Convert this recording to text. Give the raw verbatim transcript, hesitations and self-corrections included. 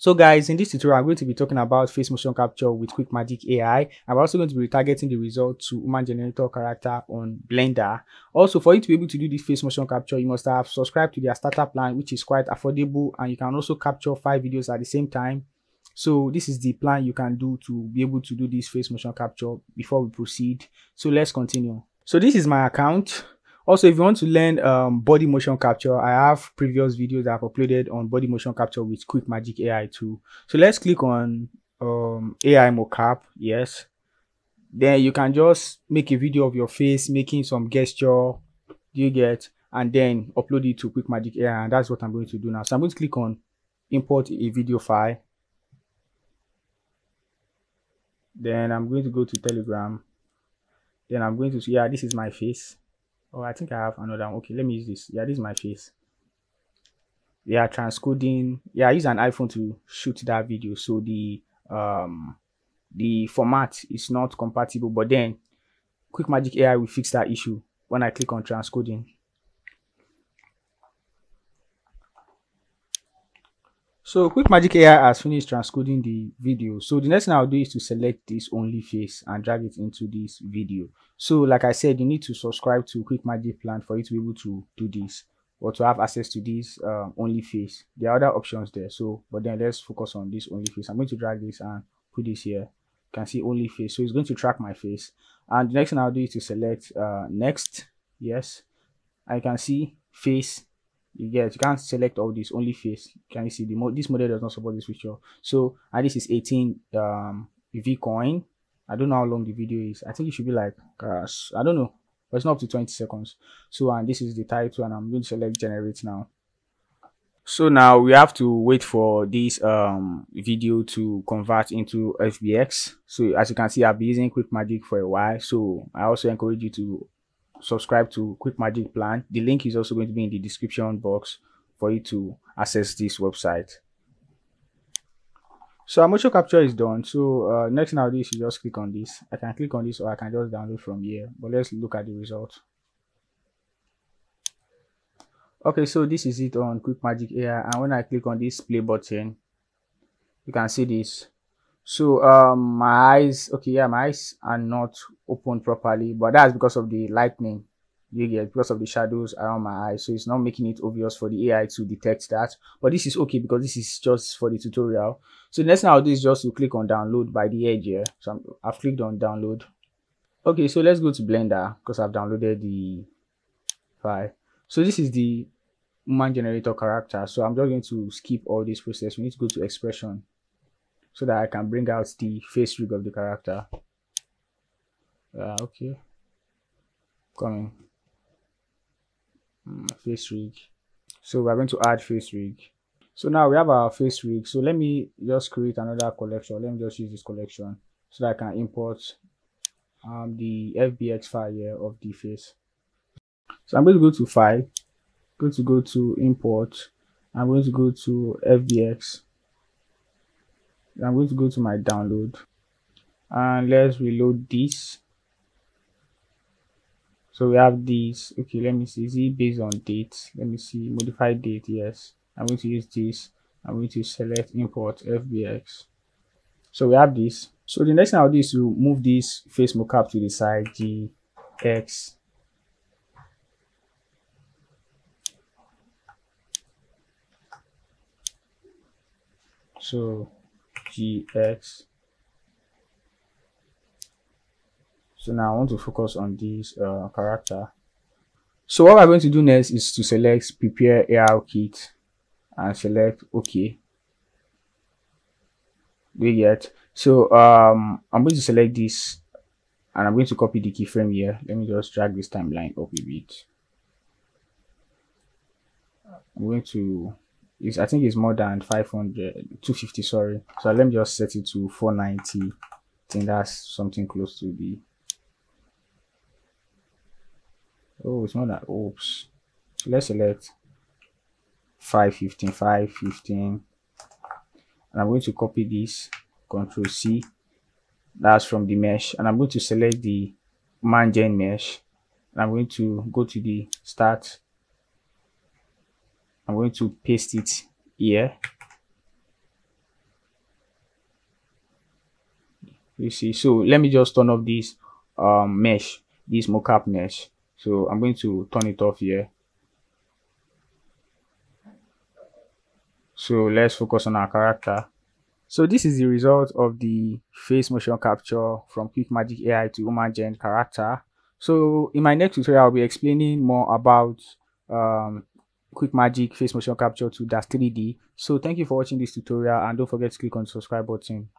So guys, in this tutorial, I'm going to be talking about face motion capture with QuickMagic A I. I'm also going to be targeting the result to human generator character on Blender. Also, for you to be able to do this face motion capture, you must have subscribed to their starter plan, which is quite affordable, and you can also capture five videos at the same time. So this is the plan you can do to be able to do this face motion capture before we proceed. So let's continue. So this is my account. Also, if you want to learn um, body motion capture, I have previous videos that I've uploaded on body motion capture with QuickMagic A I too. So let's click on um, A I mocap, yes. Then you can just make a video of your face, making some gesture, you get, and then upload it to QuickMagic A I, and that's what I'm going to do now. So I'm going to click on import a video file. Then I'm going to go to Telegram. Then I'm going to see, yeah, this is my face. Oh, I think I have another one. Okay, let me use this. Yeah, this is my face. Yeah, transcoding. Yeah, I use an iPhone to shoot that video. So the um the format is not compatible, but then QuickMagic A I will fix that issue when I click on transcoding. So QuickMagic A I has finished transcoding the video. So the next thing I'll do is to select this only face and drag it into this video. So like I said, you need to subscribe to QuickMagic plan for you to be able to do this or to have access to this um, only face. There are other options there. So, but then let's focus on this only face. I'm going to drag this and put this here. You can see only face. So it's going to track my face. And the next thing I'll do is to select uh, next. Yes. I can see face. You get, you can't select all this only face. Can you see the mo this model does not support this feature? So, and this is eighteen um Vcoin. I don't know how long the video is. I think it should be like uh, I don't know, but it's not up to twenty seconds. So, and this is the title, and I'm going to select generate now. So now we have to wait for this um video to convert into F B X. So as you can see, I've been using QuickMagic for a while. So I also encourage you to subscribe to QuickMagic plan. The link is also going to be in the description box for you to access this website. So our motion capture is done. So uh, next thing I'll do is you just click on this. I can click on this, or I can just download from here, but let's look at the result. Okay, so this is it on QuickMagic A I, and when I click on this play button, you can see this. So um my eyes, okay, yeah, my eyes are not open properly, but that's because of the lightning, you get, because of the shadows around my eyes. So it's not making it obvious for the A I to detect that, but this is okay because this is just for the tutorial. So the next thing I'll do is just to click on download by the edge here. So I'm, I've clicked on download. Okay, so let's go to Blender because I've downloaded the file. So this is the human generator character. So I'm just going to skip all this process. We need to go to expression, so that I can bring out the face rig of the character. Uh, okay, coming mm, face rig. So we're going to add face rig. So now we have our face rig. So let me just create another collection. Let me just use this collection so that I can import um, the F B X file here of the face. So I'm going to go to file. I'm going to go to import. I'm going to go to F B X. I'm going to go to my download and let's reload this. So we have these. Okay, let me see. Is it based on date? Let me see. Modify date. Yes. I'm going to use this. I'm going to select import F B X. So we have this. So the next thing I'll do is to move this face mocap to the side. G X. So G X. So now I want to focus on this uh, character. So what we're going to do next is to select prepare ARKit and select OK. We get. So um, I'm going to select this and I'm going to copy the keyframe here. Let me just drag this timeline up a bit. I'm going to. It's, I think it's more than five hundred, two fifty, sorry. So let me just set it to four ninety. I think that's something close to the. Oh, it's not that. Oops. So let's select five fifteen, five fifteen. And I'm going to copy this. Control C. That's from the mesh. And I'm going to select the Human Gen mesh. And I'm going to go to the start. I'm going to paste it here. you see. So let me just turn off this um mesh, this mocap mesh. So I'm going to turn it off here. So let's focus on our character. So this is the result of the face motion capture from QuickMagic A I to Human Gen character. So in my next tutorial, I'll be explaining more about um, QuickMagic face motion capture two dash three D. So thank you for watching this tutorial, and don't forget to click on the subscribe button.